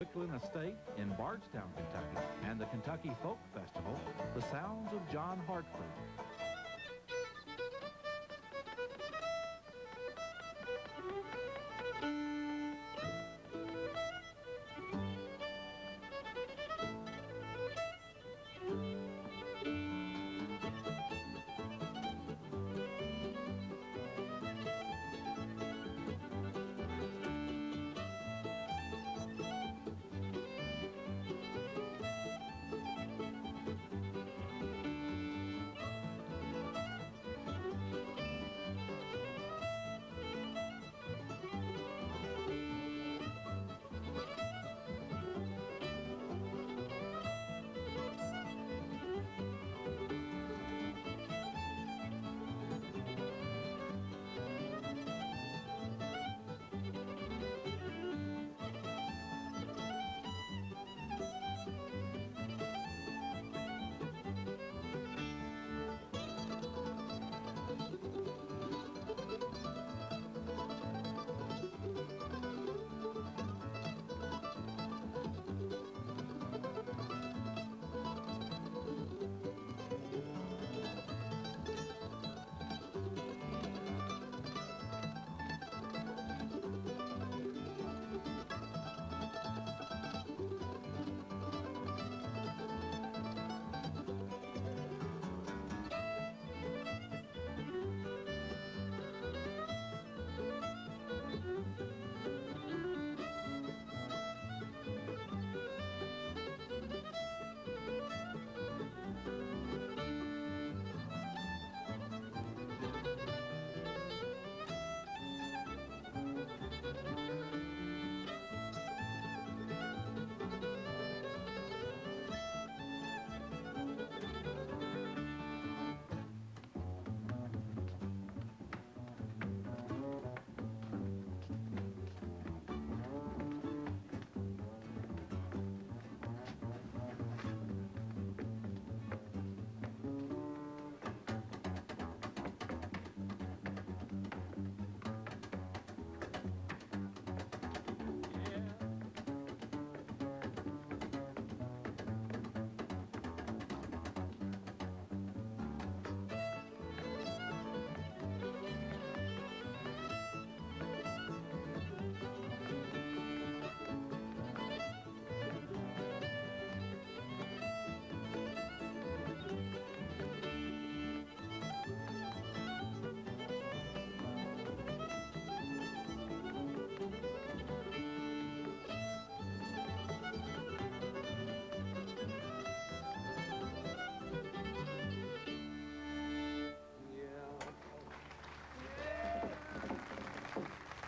Wickliffe Estate in Bardstown, Kentucky, and the Kentucky Folk Festival, The Sounds of John Hartford.